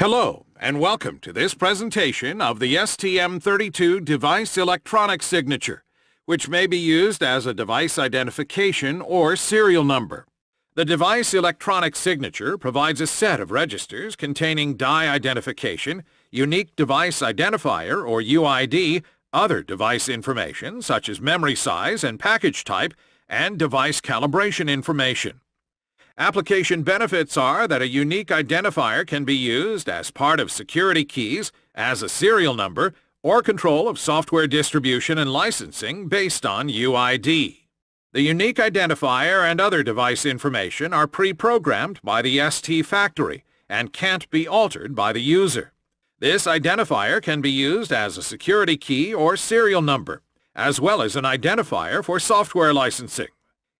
Hello and welcome to this presentation of the STM32 device electronic signature, which may be used as a device identification or serial number. The device electronic signature provides a set of registers containing die identification, unique device identifier or UID, other device information such as memory size and package type, and device calibration information. Application benefits are that a unique identifier can be used as part of security keys, as a serial number, or control of software distribution and licensing based on UID. The unique identifier and other device information are pre-programmed by the ST factory and can't be altered by the user. This identifier can be used as a security key or serial number, as well as an identifier for software licensing.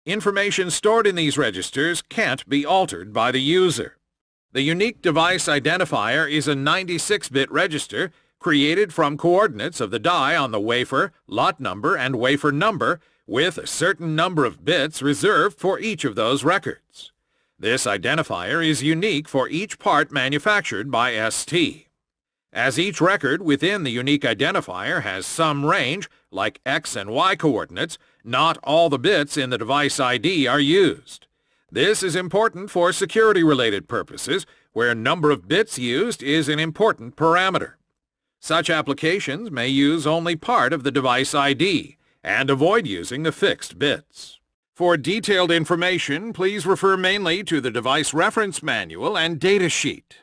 Information stored in these registers can't be altered by the user. The unique device identifier is a 96-bit register created from coordinates of the die on the wafer, lot number, and wafer number, with a certain number of bits reserved for each of those records. This identifier is unique for each part manufactured by ST. As each record within the unique identifier has some range, like X and Y coordinates, not all the bits in the device ID are used. This is important for security-related purposes, where number of bits used is an important parameter. Such applications may use only part of the device ID and avoid using the fixed bits. For detailed information, please refer mainly to the device reference manual and data sheet.